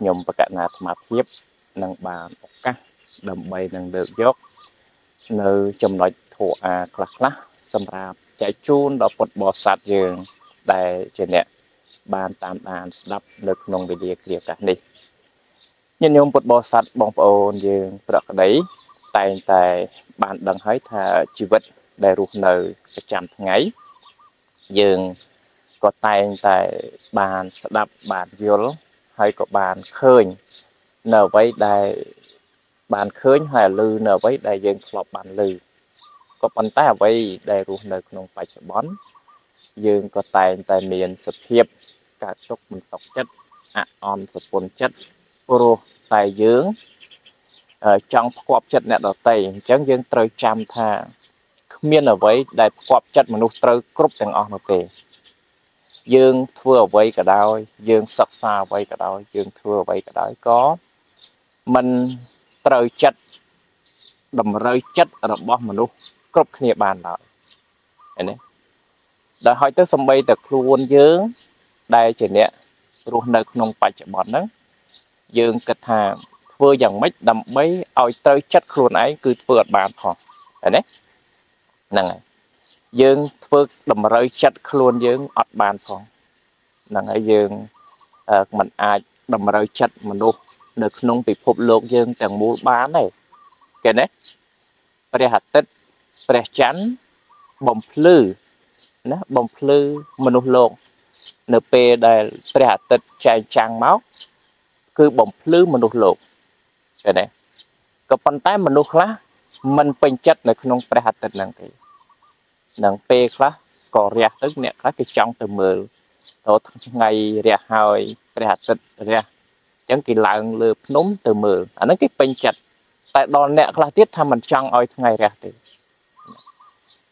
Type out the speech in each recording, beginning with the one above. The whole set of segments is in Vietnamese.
nhôm bạc nát mát tiếp nâng bàn cắt đầm bay nâng được dốc nơi chấm nói thua à lắc lắc xâm ra chạy chun đập bột bò sạt giường đại trên nè bàn tam bàn đập lực nông bị địa kia cả đi nhân nhôm bột bò sạt bóng ồn giường bạc đấy tài tài bàn đằng hái thà chi vật đại ruột nơi chạm ngay giường có tay tại bàn đập bàn viol hay có bàn khơi nở với đại bàn khơi hay lư nở với đại dương lọp bàn lư có bàn tay ở đây đại ruột nơi nông phải bón dương có tay tại miền sập hiệp cả chốc mình tộc chất ạ on sập quần chất pro tài dưỡng trong quạp chất nè đỏ tay chẳng dương trời chạm tha miền ở với đại quạp chất mà nô trời cướp từng on ok dương thưa với cả đôi dương sắc xa với cả đôi dương thưa với cả đôi có mình trời chất đầm rơi chất đầm bó mà nô cướp kia bàn lại này đã hỏi tới sông bay từ khuôn dương đây trên nè ruộng nơi nông phải chợ bọt đó dương kịch hà vừa dần mấy đầm mấy oi tới chất khuôn ấy cứ vượt bàn thọ này này dương phước đầm rơi chất khuôn dương ọt bàn thọ này dương mình ai đầm rơi chất mình luôn được nông bị phục lộn dương chẳng mua bán này cái đấy pre hạt tích pre chắn bồng lư nó bồng lư mình lộn np đây pre hạt tích chai trang máu cứ bồng lư mình lộn cái này có bàn tay mình luôn lá mình bình chất này không pre hạt tích năng thì năng pe khác có rẻ tức nè khác cái trong từ mười tối ngày rẻ hơi rẻ hạt tịch rẻ chẳng kỳ lạng lượp núm từ mười anh nói cái pin chặt tại đòn nè là tiết tham mình trong oi ngày rẻ thì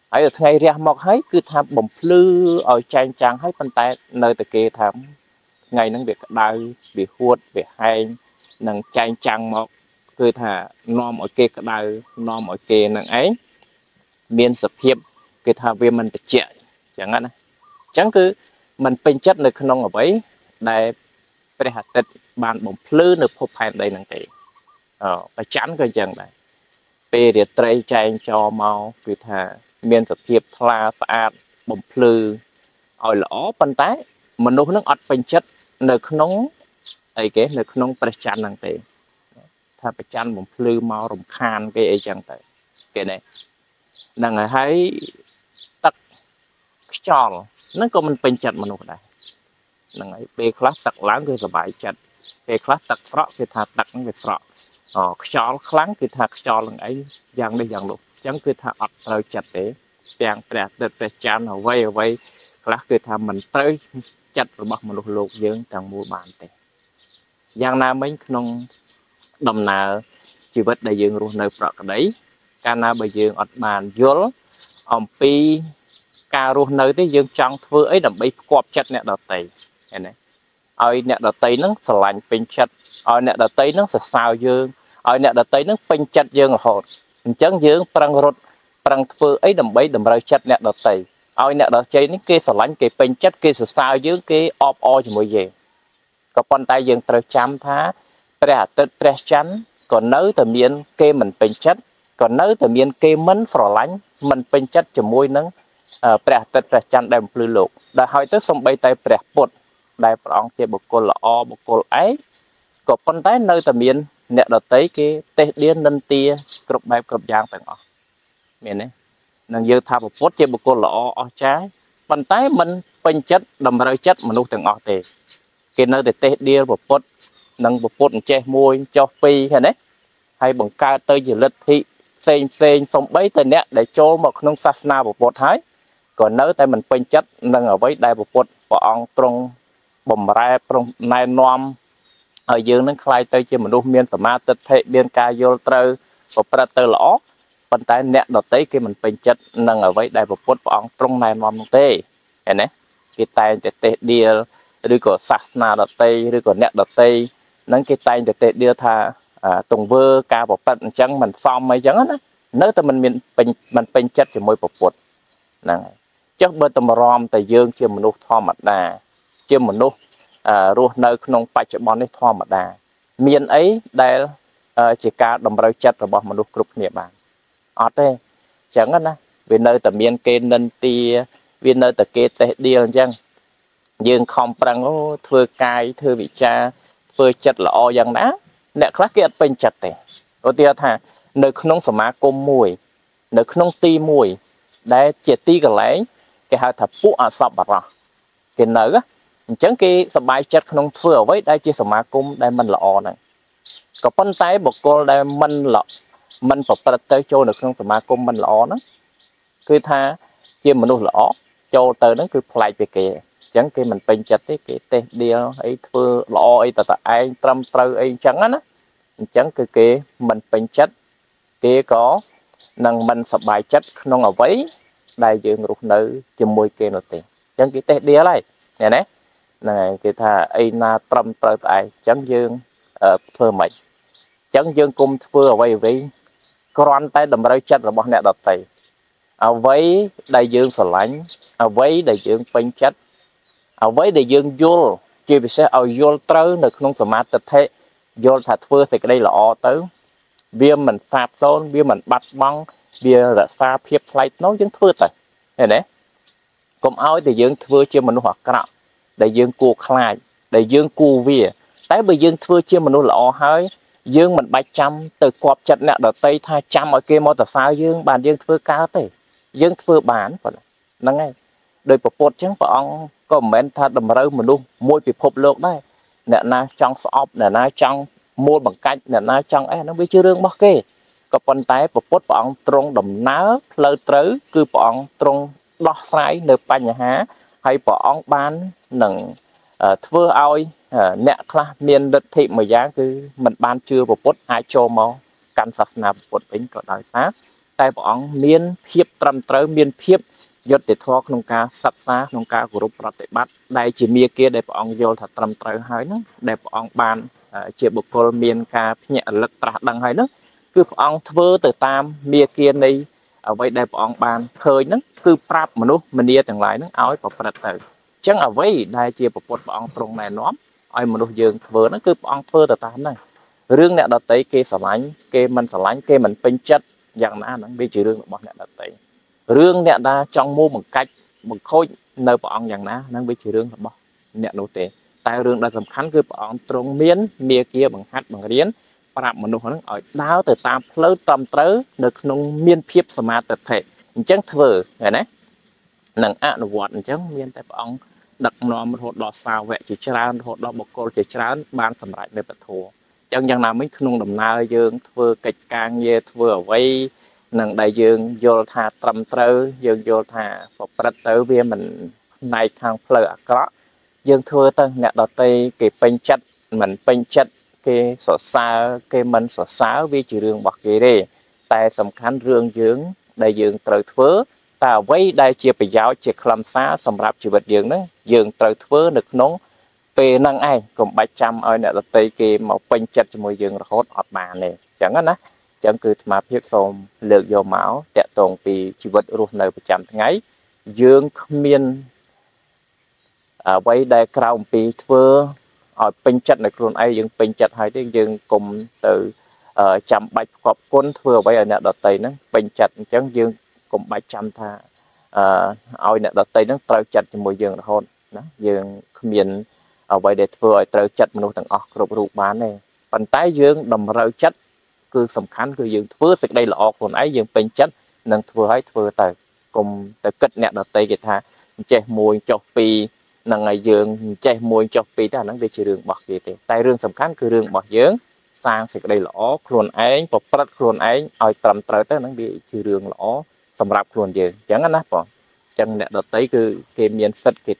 ấy được ngày rẻ mọc hết cứ tham bồng lư oi trang trang hết bàn tay nơi từ kia tham ngày năng việc đai bị huột bị hay năng trang trang mọc cứ thả non ở kia cái đai non ở kia năng ấy miền sập hiệp cái thà về mình tự chạy chẳng hạn chẳng cứ mình pin chất được không ở bấy đại phải hạt tịch bàn bóng lư được phổ phản đây năng kỹ và chán cái chẳng này về để trai chanh cho mau cứ thà miền sập hiệp thla phạt bóng lư ở lỗ bàn tay mình nuôi nước ọt pin chất được không ấy cái được không phải chán năng kỹ thà phải chán bóng lư mau rồng khan cái ấy chẳng tới cái này năng ấy hãy tắc chọn nó có mình pin chặt mà nụ này năng ấy bê khóa tắc láng cái bài chặt bê khóa tắc sọ cái thà tắc cái sọ chọn kháng cái thà chọn lần ấy giang đây giang lục chẳng cái thà ọt rồi chặt để bèn bẹt để chán ở vây khóa cái thà mình tới chặt rồi bắt mình lục lục dương càng mua bàn để giang nam mấy non đầm nào chỉ biết đại dương luôn nơi bọt đấy cana bây giờ ở bàn vô ông pi cà ruột nơi thế dương trong vừa ấy đầm bị quạp chặt nẹt đầu tay này ơi nẹt đầu tay nó sờ lạnh pin chặt ơi nẹt đầu tay nó sờ sao dương ơi nẹt đầu tay nó pin chặt dương hột trắng dương prang rụt prang vừa ấy đầm bị đầm rơi chặt nẹt đầu tay ơi nẹt đầu tay nó kia sờ lạnh kia pin chặt kia sờ sao dương kia ọp o chỉ mới về có con tay dương trời chăm thá tre tết tre chắn còn nới từ miền kia mình pin chặt còn nếu từ miền kia mình sờ lánh mình pin chất cho môi nắng bẹt tết bẹt chăn đem lư lục đòi hỏi tới sông bay tay bẹt bột đại bọn kia bột cồn là o bột cồn ấy có con tay nơi từ miền nẹt đợt tới kia tê điên nâng tia cột bay cột giang tận ngõ miền đấy nàng dư thà bột bột kia bột cồn là o trái con tay mình pin chất đầm rơi chất mà nuôi tận ngõ tề kia nơi để tê điên bột bột nàng bột bột che môi cho phi hay đấy hay bằng ca tới giờ lịch thị xem xong bấy tên nét để cho một nông sát na một bột hái còn nếu tay mình quên chất nâng ở với đại một bột và ông trong bồng ra trong này nom ở dưới nó khai tới cho mình luôn miên tầm ma tịch hệ biên ca vô trơ và pra tơ lõ bàn tay nét đợt tới khi mình quên chất nâng ở với đại một bột và ông trong này nom tê cái này cái tay tê đi đưa của sát na đợt tây đưa của nét đợt tây nâng cái tay tê đưa tha tùng vơ ca bột bận chẳng mình xong mấy chẳng á nếu ta mình pin chất thì môi bột bột này chắc bên tầm rom tại dương chưa mình nuốt thò mặt nà chưa mình nuốt ruột nợ nông bạch chợ bón đấy thua mà đà miền ấy đây chỉ cả đồng bào chặt và bỏ một lúc cục địa bàn ở đây chẳng hạn về nơi tầm miền kê nên tia về nơi tờ kê tệ điên chăng nhưng không bằng thưa cai thưa vị cha thưa chặt là o giang đá nè khác kia bên chặt tệ đầu tiên thà nợ nông sầm má côm mùi nợ nông ti mùi để chỉ ti cái lấy cái hai thập phụ ở sập bạc rồi cái nợ á chẳng cái sập bài chặt không thừa với đây chỉ sầm má côm đây mình là o này có phân tay bọc cô đây mình là mình phải bắt tới cho được không sầm má côm mình là o đó cứ tha chia mình luôn là o cho tới nó cứ play về kìa chẳng cái mình bên chặt cái tên đi ấy thừa là o ấy tờ ai trăm trâu ấy chẳng á nó chẳng cái mình bên chặt cái có năng mình sập bài chất non ở vấy đại dương ruột nữ chìm môi kia nổi tiếng chẳng cái tết đĩa này nè nè này cái thà ai na trâm tơ tại chẳng dương thưa mày chẳng dương cung thưa ở vây vây còn tay đầm rơi chất là bọn nè đập tay ở vấy đại dương sờ lánh ở vấy đại dương bên chất ở vấy đại dương vô chỉ vì sẽ ở vô trớ được non sờ mát tật thế vô thật thưa thì cái đây là o tứ bia mình sạp xôn, bia mình bắt băng, bia là xa phiếp lại nó vẫn thưa rồi. Này nè, cũng áo thì dương thưa chưa mình hoặc cả đại dương cua khai, đại dương cua vía. Tại bởi dương thưa chưa mình là o hơi, dương mình bạch trăm, từ cọp chặt nẹ đợt tây tha trăm ở kia mô tờ sao dương, bàn dương thưa cao tê. Dương thưa bán, nó ngay. Đời bộ bột chẳng phải ông có mến tha đầm râu mình luôn, môi bị phụp lược đây. Nẹ na trong sọp, nẹ na trong mua bằng cách là nó trong ấy nó biết chưa rương bao kê có con tay của cốt bọn trong đầm ná lơ trứ cứ bọn trong đo sai nợ ba nhà há hay bọn bán nặng thưa oi nẹt là miền đất thị mà giá cứ mình ban chưa của cốt ai cho máu căn sạch nạp cốt bánh cọ đói sát tay bọn miền hiệp trầm trớ miền hiệp giật để thoa nông cá sạch xa nông cá của rục rạch để bắt đây chỉ mía kia để bọn vô thật trầm trớ hơi nó để bọn ban chế bộ con miền ca nhẹ lực trả đằng hay nó cứ ông thưa từ tam mía kia này ở vậy đẹp ông bàn khơi nó cứ prap mà nút mình đi từng lại nó áo của phật tử chẳng ở vậy đại chia bộ cột ông trong này nó ai mà nút dương thưa nó cứ ông thưa từ tam này riêng nè đặt tới kê sầm lánh kê mình sầm lánh kê mình pin chất dạng na nó bị chịu riêng bọn nè đặt tới riêng nè ta trong mua một cách một khối nơi bọn dạng na nó bị chịu riêng bọn nè nô tế tại rừng đã sầm khánh cứ bọn trông miến mía kia bằng hát bằng riến và một nụ hôn ở đáo từ tam lỡ tam tớ được nông miên phiếp smart tập thể chẳng thừa này nè nặng ăn vọt chẳng miên tại bọn đặc nó một hột đỏ sao vẽ chỉ tràn hột đỏ bọc cột chỉ tràn ban sầm lại để bật thù chẳng chẳng nào mấy nông đồng na dương thừa kịch càng dê thừa vây nặng đại dương vô thà tam tớ dương vô thà phục bật tớ về mình này thằng lỡ có dương thưa ta nè đầu tây cái pin chất mình pin chất cái sọ xa cái mình sọ xáo vi chỉ riêng bạc gì đi tại sầm khánh riêng dưỡng đại dương trời thưa ta với đại chia bị giáo chia làm xa sầm rạp chỉ vật dưỡng đó dương trời thưa được nóng về năng ai cùng bạch trăm ở nè đầu tây cái màu pin chất cho môi dương hốt ọt mà này chẳng á nè chẳng cứ mà biết xong lược vô máu tẹt tồn thì chỉ vật ruột nơi bị chạm ngay dương miên vậy đại cầu bị thưa ở bên chặt này còn ai dừng bên chặt hay thì dừng cùng từ chạm bạch cọp quân thưa vậy ở nè đợt tây nó bên chặt chẳng dừng cùng bạch chạm tha ở nè đợt tây nó trâu chặt thì mùi dừng hôn đó dừng miền ở vậy để thưa trâu chặt mình thằng ở rụt rụt bán này bàn tay dừng đầm râu chặt cứ sầm khánh cứ dừng thưa sực đây là ở còn ai dừng bên chặt nên thưa ấy thưa từ cùng từ cất nè đợt tây cái tha che mùi cho pì năng ngày dương chạy môi cho phí ta năng về chỉ đường bạc gì thế tại rừng sầm khánh cứ rừng bạc dưỡng sang sẽ đây lõ khuôn ấy bọc bát khuôn ấy ở tầm tới tới năng bị chỉ đường lõ sầm rạp khuôn gì chẳng anh nói còn chẳng lẽ đợt tới cứ cái miền sắt cái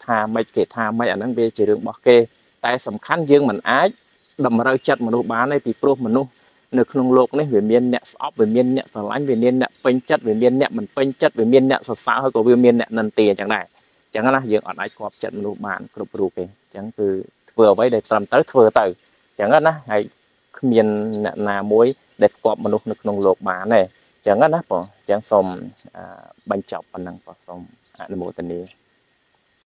tha mấy anh năng về chỉ đường bạc kê tại sầm khánh dương mình ái đầm rơi chặt mình nuôi bán này thì pro mình nuôi được nông lộc này về miền nhẹ sọp về miền nhẹ sờ lánh về miền nhẹ pin chất về miền nhẹ mình pin chất về miền nhẹ sờ sáo hay có về miền nhẹ nần tiền chẳng này chẳng là dương ở đây có trận lục bản cột ruột kì chẳng từ vừa với để làm tới vừa từ chẳng là hay miền là muối để có một lục lực nông lục bản này chẳng là bỏ chẳng xong bánh chọc bằng năng có xong ăn một tình yêu.